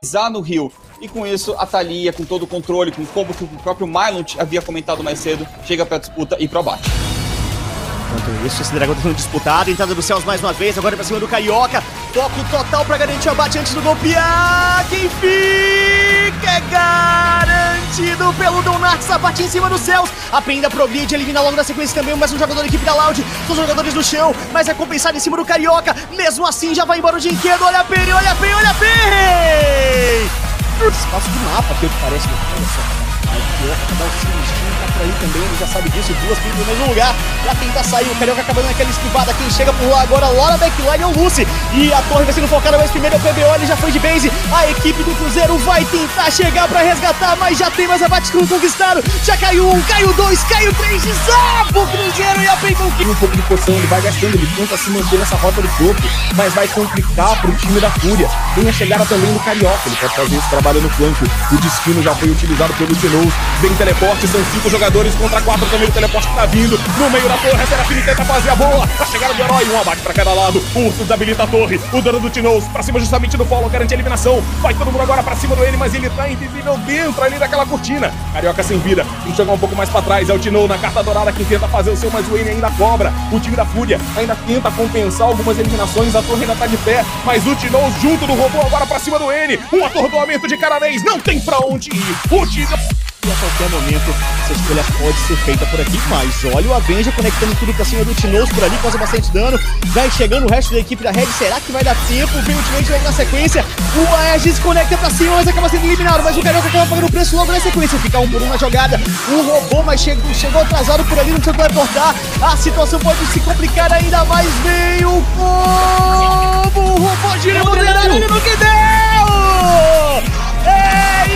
pisar no rio. E com isso, a Thalia, com todo o controle, com o combo que o próprio Mylon havia comentado mais cedo, chega pra disputa e pro abate. Enquanto isso, esse dragão tá sendo disputado, entrada dos céus mais uma vez, agora pra cima do Carioca. Foco total pra garantir o abate antes do golpear. Quem fica é garantido pelo Donax, abate em cima dos céus. A PEN ainda progride, elimina logo na sequência também mais um jogador da equipe da Loud. Os jogadores no chão, mas é compensado em cima do Carioca. Mesmo assim, já vai embora o Jinquedo. Olha a PEN, olha a PEN, olha a PEN! Espaço de mapa, pelo que parece, olha só. Aí o Carioca tá dando um time, tá por aí também, ele já sabe disso, duas pins no mesmo lugar pra tentar sair, o Carioca acabando naquela esquivada, quem chega por lá agora, lá na backline é o Lucy, e a torre vai sendo focada, mas primeiro é o PBO, ele já foi de base, a equipe do Cruzeiro vai tentar chegar pra resgatar, mas já tem mais abates que o conquistaram, já caiu um, caiu dois, caiu três, de sapo, o Cruzeiro e a PEN com um pouco de poção, ele vai gastando, ele tenta se manter nessa rota do topo, mas vai complicar pro time da Fúria, tem a chegada também do Carioca, ele pode fazer esse trabalho no flanco, o destino já foi utilizado pelo Tinoz. Vem teleporte, são 5 jogadores contra 4 também. O teleporte que tá vindo no meio da torre. Será que ele tenta fazer a bola? A chegada do herói, um abate pra cada lado. O Urso desabilita a torre. O dono do Tinoz pra cima justamente do Follow, garante a eliminação. Vai todo mundo agora pra cima do ele, mas ele tá invisível dentro ali daquela cortina. Carioca sem vida, tem que jogar um pouco mais pra trás. É o Tinoz na carta dourada que tenta fazer o seu, mas o ele ainda cobra. O time da Fúria ainda tenta compensar algumas eliminações. A torre ainda tá de pé, mas o Tinoz junto do robô agora pra cima do ele. Um atordoamento de cada vez, não tem pra onde ir. O Tinoz. A qualquer momento, essa escolha pode ser feita por aqui, mas olha o Avenger conectando tudo pra cima do Tinoz por ali, causa bastante dano, vai chegando o resto da equipe da Red, será que vai dar tempo? Vem o Tinoz logo na sequência, o Aegis conecta pra cima, mas acaba sendo eliminado, mas o Carioca acaba pagando o preço logo na sequência, fica um por um na jogada, o robô, mas chegou atrasado por ali, não sei o que vai cortar, a situação pode se complicar ainda mais, vem o combo, o robô gira o moderado, ele não que deu! É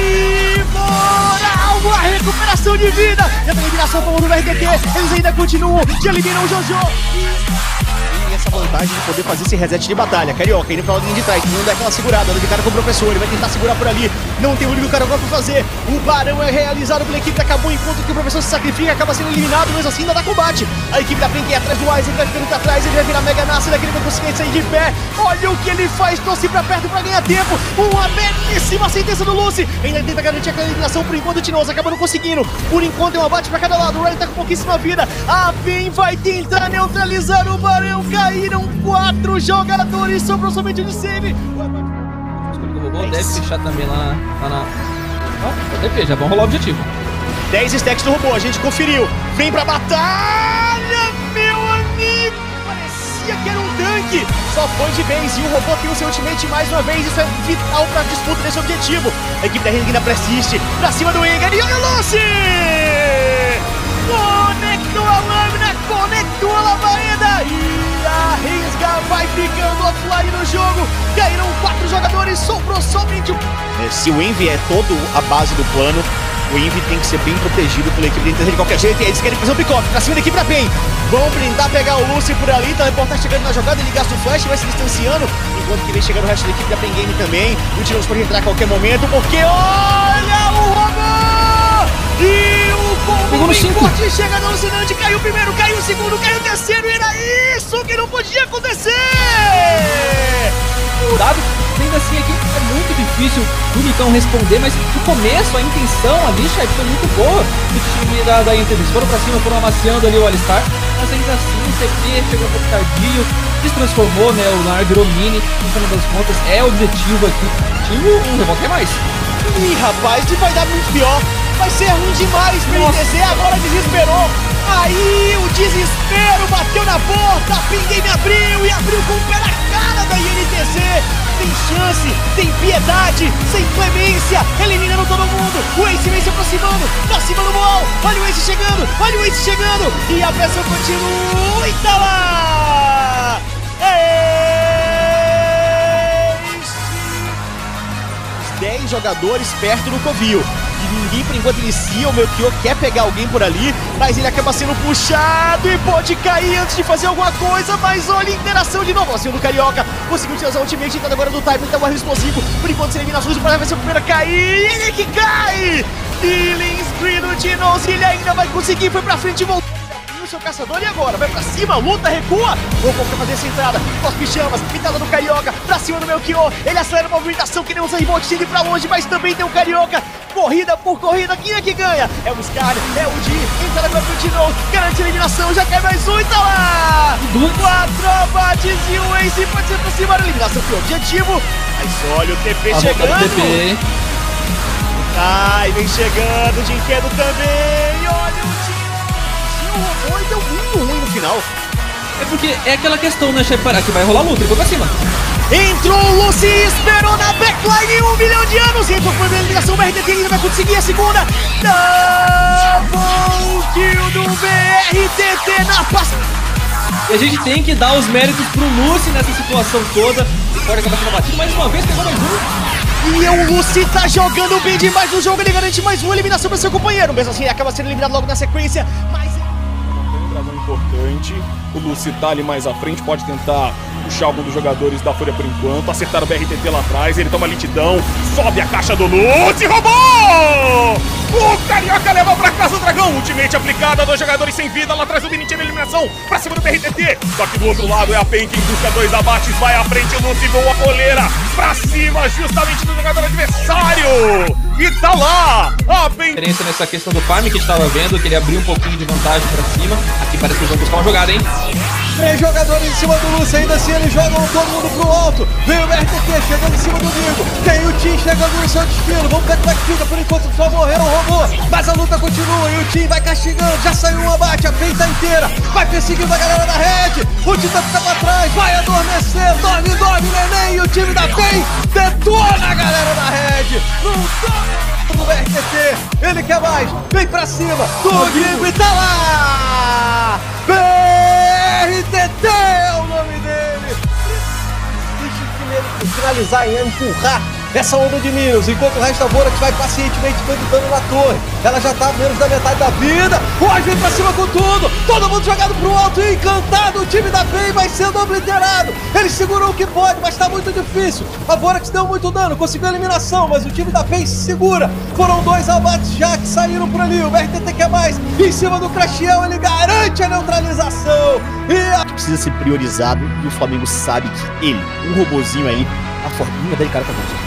embora! Boa recuperação de vida! Já tem eliminação a favor do RTT, eles ainda continuam, já eliminam o Jojo! E essa vantagem de poder fazer esse reset de batalha. Carioca indo pra linha de trás, não dá aquela segurada, dando de cara com o Professor, ele vai tentar segurar por ali, não tem o único Carioca pra fazer. O Barão é realizado pela equipe da Kabum, enquanto que o Professor se sacrifica, acaba sendo eliminado, mas assim ainda dá combate. A equipe da PEN é atrás do Wise, ele vai ficando pra trás, ele vai virar Mega Nasser, daquele vai conseguir sair de pé. Olha o que ele faz, trouxe pra perto pra ganhar tempo. Uma belíssima sentença do Lucy, ainda tenta garantir aquela eliminação por enquanto o Tinoz acaba não conseguindo, por enquanto é um abate pra cada lado, o Ray tá com pouquíssima vida, a PEN vai tentar neutralizar o Barão, caíram 4 jogadores, sobrou somente um de save. O robô deve fechar também lá na... Ó, DP, já vão rolar o objetivo. 10 stacks do robô, a gente conferiu, vem pra batalha, meu amigo, parecia que era um tanque, só foi de vez, e o robô tem o seu ultimate mais uma vez, isso é vital pra disputa desse objetivo. A equipe da Ringer ainda persiste, pra cima do Ringer, e olha o Lucy! Conectou a lâmina, conectou a labareda, e a Ringer vai ficando offline no jogo, caíram 4 jogadores, sobrou somente um. Se o Envy é todo a base do plano, o Envy tem que ser bem protegido pela equipe da NTZ de qualquer jeito, e aí eles querem fazer um pick-off pra cima da equipe da PEN. Vão tentar pegar o Lúcio por ali, tá o reportagem chegando na jogada, ele gasta o flash, vai se distanciando, enquanto que vem chegando o resto da equipe da PEN Gaming também. O Tinoz pode entrar a qualquer momento, porque olha o robô! E o combo bem forte chega no alucinante, caiu o primeiro, caiu o segundo, caiu o terceiro, e era isso que não podia acontecer! Ainda assim, aqui é muito difícil o Nicão responder, mas no começo a intenção ali, chat, foi muito boa do time da NTZ. Foram pra cima, foram amaciando ali o Alistar, mas ainda assim o CP chegou um pouco tardio, se transformou, né, o Nar virou mini, no final das contas é o objetivo aqui. Time um revolta é mais. Ih, rapaz, que vai dar muito pior, vai ser ruim demais pra NTZ, agora desesperou. Aí o desespero bateu na porta, a PEN Gaming abriu, e abriu com o pé na cara da INTZ. Sem chance, sem piedade, sem clemência, eliminando todo mundo, o Ace vem se aproximando, pra cima do Moal, olha o Ace chegando, e a pressão continua, e tá lá! Ace! Os 10 jogadores perto do covil, e ninguém por enquanto inicia, o Mel Kyo quer pegar alguém por ali, mas ele acaba sendo puxado e pode cair antes de fazer alguma coisa, mas olha a interação de novo, assim do Carioca, conseguiu utilizar o ultimate, entrando agora no time, então o explosivo, por enquanto sem eliminações, o Paraná vai ser o primeiro a cair, ele que cai! Healing Screen do Tinoz, ele ainda vai conseguir, foi pra frente e voltou. no seu caçador e agora vai pra cima, luta, recua. Robô pra fazer essa entrada, com as pijamas, pintada no Carioca, pra cima do Mel Kyo. Ele acelera a movimentação, que nem usa rebote, chega pra longe, mas também tem o Carioca. Corrida por corrida, quem é que ganha? É o Scar, é o Di, entra agora pro Tinoz, garante a eliminação, já cai mais um e tá lá! 4 abates e o Ace pode ser pra cima da eliminação, que é o objetivo. Mas olha o TP chegando! Ai, vem chegando, o Jinquedo também, olha o Tinol, o robô e deu muito ruim no final. É porque é aquela questão, né, chefe, parar que vai rolar luta, ele foi pra cima. Entrou o Lucy, esperou na backline 1 milhão de anos, entrou por eliminação, o BRTT ainda vai conseguir a segunda. Double kill do BRTT na pasta. E a gente tem que dar os méritos pro Lucy nessa situação toda. Agora acaba sendo batido mais uma vez, pegou mais um. E o Lucy tá jogando bem demais no jogo, ele garante mais uma eliminação para seu companheiro. Mesmo assim, ele acaba sendo eliminado logo na sequência. Mas tem um dragão importante. O Lucy tá ali mais à frente, pode tentar puxar algum dos jogadores da Fúria por enquanto. Acertaram o BRTT lá atrás, ele toma lentidão, sobe a caixa do Lucy, roubou! O Carioca leva pra casa o Dragão, ultimate aplicada, 2 jogadores sem vida, lá atrás o Mini tira a eliminação, pra cima do BRTT. Só que do outro lado é a PEN que busca 2 abates, vai à frente, o Lucy voa a coleira, pra cima justamente do jogador adversário! E tá lá! A PEN... diferença nessa questão do farm que a gente tava vendo, que ele abriu um pouquinho de vantagem pra cima, aqui parece que eles vão buscar uma jogada, hein? 3 jogadores em cima do Lúcio, ainda assim eles jogam todo mundo pro alto. Vem o RTT chegando em cima do Nico, tem o Tim chegando no seu destino. Vamos ver como é que fica, por enquanto só morreu o robô, mas a luta continua e o Tim vai castigando, já saiu um abate, a PEN tá inteira, vai perseguindo a galera da Red, o Titã tá pra trás, vai adormecer, dorme neném, e o time da PEN detona a galera da Red, não toma do RTT, ele quer mais, vem pra cima, do Gimbo e tá lá! BRTT é o nome dele! Deixa o primeiro finalizar e empurrar essa onda de Minions, enquanto o resto da Vorax vai pacientemente dando dano na torre. Ela já tá a menos da metade da vida, hoje vem pra cima com tudo, todo mundo jogado pro alto e encantado, o time da PEN vai sendo obliterado. Ele segurou o que pode, mas tá muito difícil, a Vorax deu muito dano, conseguiu a eliminação, mas o time da PEN se segura. Foram 2 abates já que saíram por ali, o BRTT quer mais, em cima do Crashiel ele garante a neutralização. E precisa ser priorizado e o Flamengo sabe que ele, um robozinho aí, a forminha dele, cara, tá muito.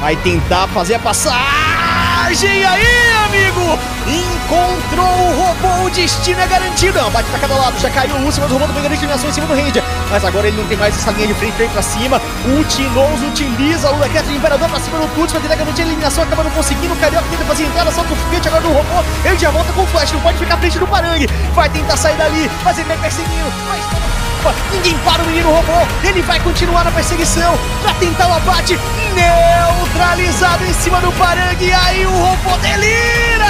Vai tentar fazer a passagem aí, amigo! Encontrou o robô, o destino é garantido. Não, bate pra cada lado, já caiu o Lúcio, mas o robô também garante eliminação em cima do Ranger. Mas agora ele não tem mais essa linha de frente, vem pra cima. O Tinoz utiliza o daquele Imperador pra cima do Tuts, vai tentar garantir a eliminação, acaba não conseguindo. O Carioca tenta fazer entrada, solta o foguete agora do robô. Ele já volta com o flash, não pode ficar à frente do Parangue. Vai tentar sair dali, mas ele vai perseguindo. Ninguém para o menino robô, ele vai continuar na perseguição pra tentar o abate, neutralizado em cima do Parangue, e aí o robô delira!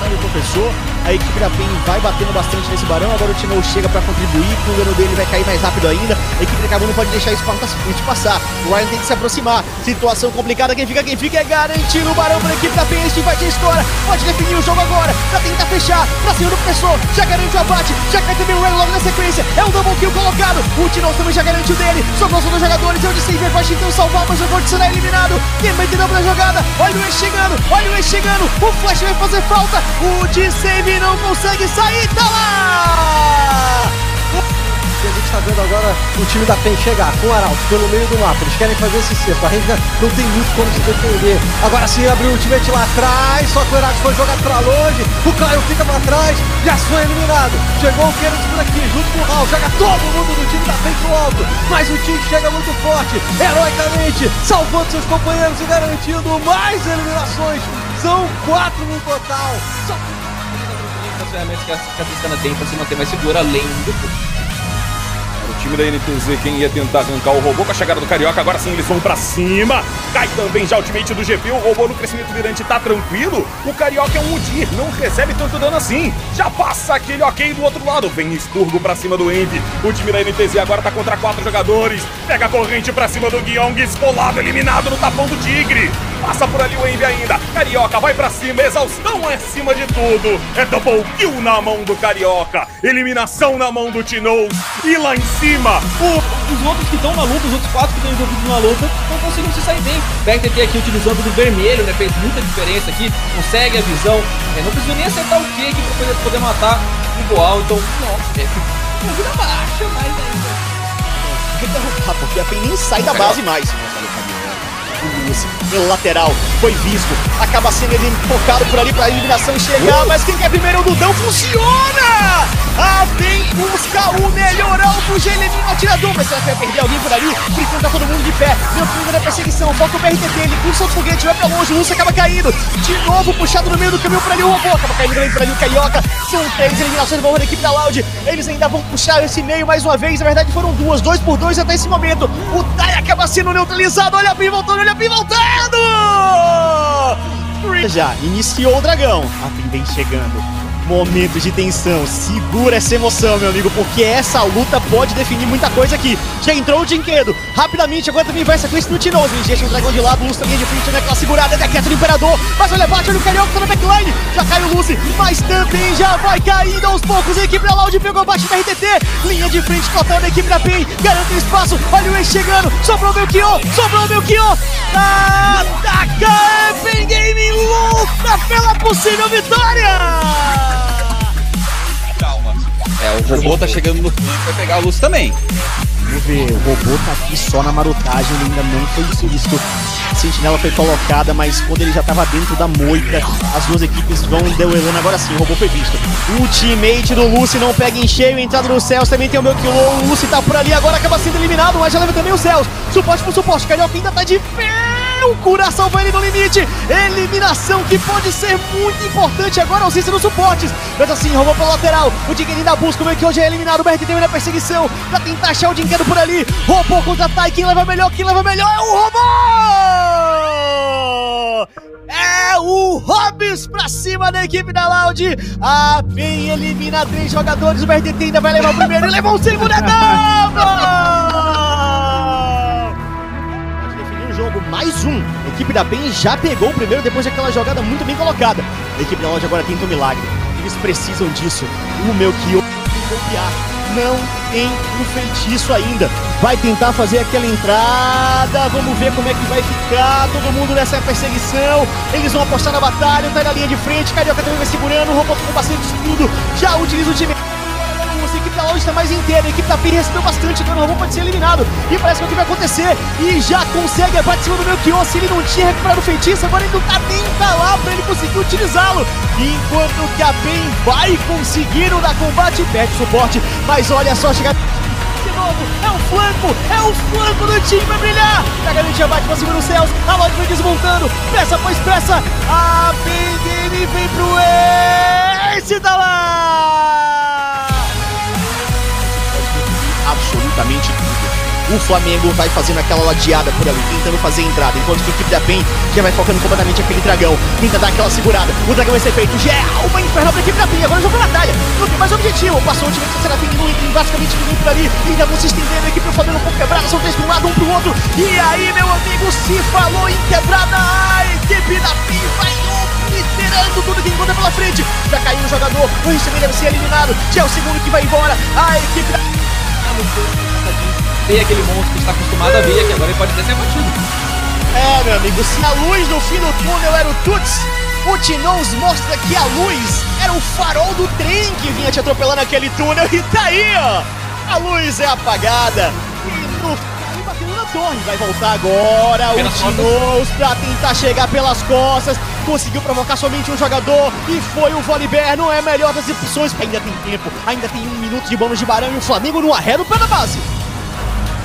Sai o Professor, a equipe da PEN vai batendo bastante nesse Barão, agora o Tinol chega pra contribuir, o dano dele vai cair mais rápido ainda, a equipe da Cabo não pode deixar isso passar, o Ryan tem que se aproximar, situação complicada, quem fica é garantir o Barão pra equipe da PEN, este vai de história, pode definir o jogo agora, pra tentar fechar, pra cima do Professor, já garante o abate, já cai também o Ray logo na sequência, é um double kill colocado, o Tinol também já garante o dele, sobrou só 2 jogadores, é onde sem ver, pode então salvar, mas o Vorax será eliminado, quem vai ter na jogada, olha o Ace chegando, o Flash vai fazer falta, o D-Save não consegue sair, tá lá! A gente tá vendo agora o time da PEN chegar com o Arauto pelo meio do mapa, eles querem fazer esse cerco, a Ringer não tem muito como se defender. Agora sim abriu o ultimate lá atrás, só que o Vorax foi jogar pra longe, o Caio fica pra trás e a sua é eliminado. Chegou o Kennedy por aqui, junto com o Raul, joga todo mundo do time da PEN pro alto, mas o time chega muito forte, heroicamente, salvando seus companheiros e garantindo mais eliminações. São 4 no total. Só as ferramentas que a Tristana tem pra se manter mais segura, além do... O time da NTZ, quem ia tentar arrancar o robô com a chegada do Carioca, agora sim eles vão pra cima. Cai também já o ultimate do GP, o robô no crescimento virante tá tranquilo. O Carioca é um Udir, não recebe tanto dano assim. Já passa aquele ok do outro lado, vem Esturgo pra cima do Envy. O time da NTZ agora tá contra 4 jogadores. Pega a corrente pra cima do Guiong, espolado, eliminado no tapão do Tigre. Passa por ali o Envy ainda, Carioca vai pra cima, exaustão acima de tudo. É double kill na mão do Carioca, eliminação na mão do Tinoz e lá em cima, o... os outros que estão na luta, os outros 4 que estão envolvidos na luta, não conseguiram se sair bem. O BRTT aqui utilizando do vermelho, né? Fez muita diferença aqui, consegue a visão. É, não precisou nem acertar o Q aqui para poder matar o Boal. Então, nossa, é vida baixa, mas ainda. Tem que porque a PEN nem sai da base mais. Pelo lateral, foi visto, acaba sendo ele focado por ali para a eliminação chegar, mas quem quer primeiro o Dudão funciona! Ah, vem buscar o melhor alvo, Gelevinho atirador, mas será que vai perder alguém por ali? Fricando tá todo mundo de pé, meu filho na perseguição, foca o BRTT, ele puxa o foguete, vai pra longe, o Lúcio acaba caindo, de novo puxado no meio do caminho por ali, o Robô acaba caindo também por ali, o Carioca, são 3 eliminações, vão da equipe da Loud, eles ainda vão puxar esse meio mais uma vez, na verdade foram duas, 2 por 2 até esse momento, o Thalia acaba sendo neutralizado, olha a PEN voltando, olha a PEN voltando! Já iniciou o Dragão, a PEN vem chegando. Momento de tensão, segura essa emoção, meu amigo, porque essa luta pode definir muita coisa aqui. Já entrou o Dinquedo, rapidamente, agora também vai essa sequência no Tinoz, deixa o Dragão de lado, o Lúcio também de frente, naquela segurada, ainda quieto do Imperador, mas olha bate, olha o Carioca, tá na backline, já cai o Lucy, mas também já vai caindo aos poucos, a equipe da Loud pegou bate da RTT, linha de frente total da equipe da PEN, garante o espaço, olha o Ace chegando, sobrou o Mel Kyo, ataca, PaiN Gaming luta pela possível vitória! É, o Robô tá chegando no fim, vai pegar a Luz também. Vamos ver, o Robô tá aqui só na marotagem, ele ainda não foi visto. A sentinela foi colocada, mas quando ele já tava dentro da moita, as duas equipes vão duelando. Agora sim, o Robô foi visto. Ultimate do Lucy não pega em cheio, entrada no Cells, também tem o Mel Kyo, o Lucy tá por ali, agora acaba sendo eliminado, mas já leva também o Cells. Suporte por suporte, Carioca ainda tá de pé. O coração vai ali no limite, eliminação que pode ser muito importante agora, ausência dos suportes, mas assim, roubou pela lateral, o Dinguedo ainda busca, o Mel Kyo já é eliminado, o BRTT na perseguição, pra tentar achar o Dinguedo por ali, roubou contra-ataque, quem leva melhor é o Robô! É o Hobbs pra cima da equipe da Loud, a PEN elimina 3 jogadores, o BRTT ainda vai levar o primeiro e levou o segundo, é mais um. A equipe da PEN já pegou o primeiro depois daquela jogada muito bem colocada. A equipe da Loud agora tenta um milagre. Eles precisam disso. O Mel Kyo confiar. Não tem um feitiço ainda. Vai tentar fazer aquela entrada. Vamos ver como é que vai ficar. Todo mundo nessa perseguição. Eles vão apostar na batalha. Tá na linha de frente. Carioca também vai segurando. O Robô ficou bastante escudo. Já utiliza o time. A equipe da Loud está mais inteira, a equipe da PEN recebeu bastante, então o Robô pode ser eliminado. E parece que é o que vai acontecer. E já consegue a bate em cima do Mel Kyo, se ele não tinha recuperado o feitiço, agora ele não tá nem pra lá pra ele conseguir utilizá-lo. Enquanto que a PEN vai conseguir o da combate, perde o suporte, mas olha só, chegar de novo, é o flanco do time, vai brilhar. Pra garantir a bate pra cima dos céus, a Loud vem desmontando, peça após peça, a PEN vem pro Ace da lá. Absolutamente tudo. O Flamengo vai fazendo aquela ladeada por ali, tentando fazer a entrada, enquanto que a equipe da PEN já vai focando completamente aquele Dragão, tenta dar aquela segurada, o Dragão vai ser feito, já é uma infernal pra equipe da PEN, agora jogou na batalha, não tem mais objetivo, passou o time da PEN, não entra basicamente ninguém por ali, ainda vão se estendendo, a equipe do Flamengo um pouco quebrada, são 3 para um lado, 1 pro outro, e aí meu amigo, se falou em quebrada, a equipe da PEN vai liderando tudo que encontra pela frente, já caiu o jogador, o Ringer deve ser eliminado, já é o segundo que vai embora, a equipe da tem aquele monstro que está acostumado a ver, que agora ele pode até ser batido. É, meu amigo, se a luz no fim do túnel era o Tuts, o Tinoz mostra que a luz era o farol do trem que vinha te atropelando aquele túnel. E tá aí, ó, a luz é apagada. E no fim bateu na torre, vai voltar agora o Tinoz pra tentar chegar pelas costas. Conseguiu provocar somente um jogador e foi o Volibear, não é a melhor das opções. Ainda tem tempo, ainda tem 1 minuto de bônus de Barão e o Flamengo no arredo pela base.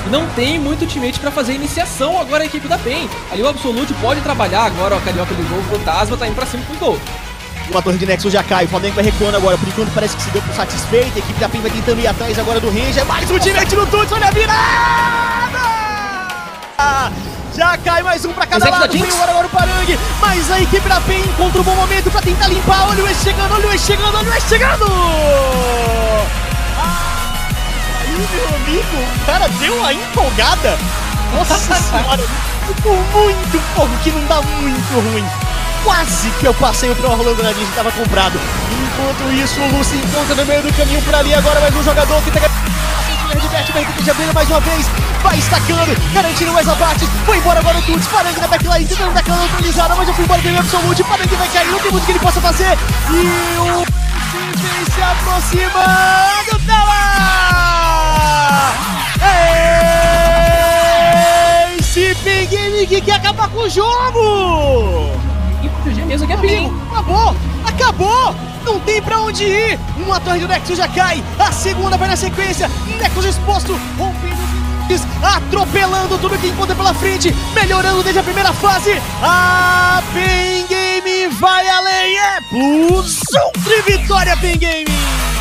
Não tem muito teammate pra fazer iniciação agora a equipe da PEN. Ali o Absolute pode trabalhar agora, ó, Carioca ligou, o Fantasma tá indo pra cima com o gol. Uma torre de Nexus já cai, o Flamengo vai recuando agora, por enquanto parece que se deu por satisfeito, a equipe da PEN vai tentando ir atrás agora do Ringer, mais um teammate no Tuts, olha a virada! Já cai mais um pra cada lado, tem o agora o Parangue, mas a equipe da PEN encontra um bom momento pra tentar limpar, olha o Ace chegando, Ah, aí meu amigo, o cara deu uma empolgada, nossa senhora, ficou muito pouco, que não dá muito ruim, quase que eu passei o Pro Rolando na linha que tava comprado, enquanto isso o Lúcio encontra no meio do caminho pra ali agora mais um jogador que tá... RTT, BRTT abrindo mais uma vez, vai estacando, garantindo mais abates, foi embora agora o Tuts, Parangue na backline, tentando daquela neutralizada, mas já foi embora o game absolute, Parangue vai cair, não tem muito que ele possa fazer, e o Sim se aproxima do Thalia! Esse PaiN Gaming que quer acabar com o jogo! E pro G mesmo que é perigo, acabou! Acabou! Não tem pra onde ir! Uma torre do Nexus já cai, a segunda vai na sequência, Nexus exposto, rompendo atropelando tudo que encontra pela frente, melhorando desde a primeira fase, a PaiN Gaming vai além, é plus 1 de vitória, PaiN Gaming!